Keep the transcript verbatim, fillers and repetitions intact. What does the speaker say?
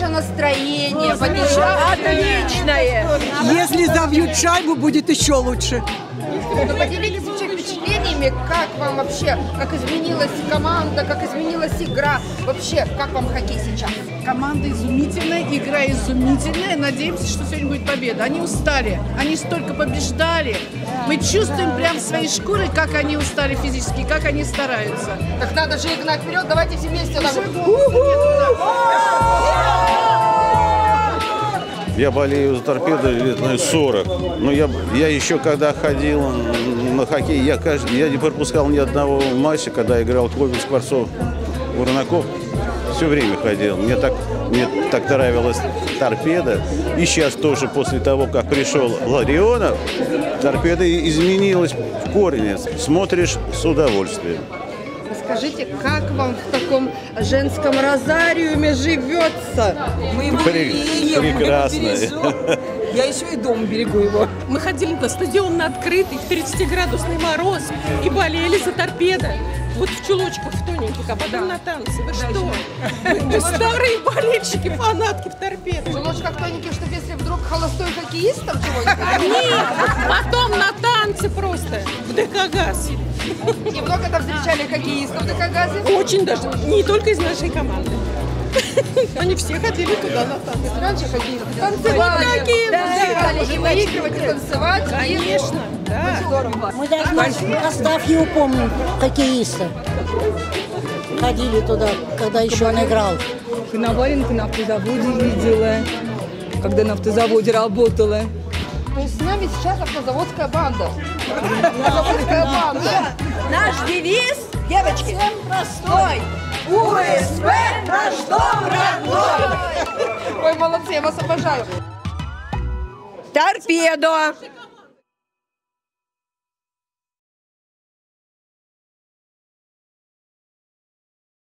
ваше настроение? Отличное! Если забьют шайбу, будет еще лучше. Ну, поделитесь вообще впечатлениями, как вам вообще, как изменилась команда, как изменилась игра, вообще, как вам хоккей сейчас? Команда изумительная, игра изумительная, надеемся, что сегодня будет победа. Они устали, они столько побеждали, мы чувствуем прям в своей шкуре, как они устали физически, как они стараются. Так надо же играть вперед, давайте все вместе. Я болею за «Торпедо» лет, наверное, сорок. Но я, я еще когда ходил на хоккей, я, я не пропускал ни одного матча, когда играл Кобе, Скворцов, Уранаков. Все время ходил. Мне так, мне так нравилась «Торпедо». И сейчас тоже, после того, как пришел Ларионов, «Торпедо» изменилась в корне. Смотришь с удовольствием. Скажите, как вам в таком женском розариуме живется? Мы его бережем, прекрасно. Мы его бережем. Я еще и дома берегу его. Мы ходили на стадион на открытый, в тридцатиградусный мороз, и болели за «Торпедо». Вот в чулочках, в тоненьких, а потом на танцы. Вы что? Вы старые болельщики, фанатки в «Торпедо». В чулочках тоненьких, чтобы если вдруг холостой хоккеист там чего-нибудь? Нет, потом на танцы просто, в «ДКГАЗ». И много там встречали хоккеистов в «ДКГАЗе»? Очень даже, не только из нашей команды. Они все ходили туда на танцы. Раньше ходили танцевали. И выигрывать, и танцевать. Конечно. Мы должны Ростовью упомнить хоккеиста. Ходили туда, когда еще он играл. Наваренко на автозаводе видела, когда на автозаводе работала. То есть с нами сейчас автозаводская банда. Автозаводская банда. Наш девиз, девочки, простой. У С П наш дом родной. Ой, молодцы, я вас обожаю. «Торпедо».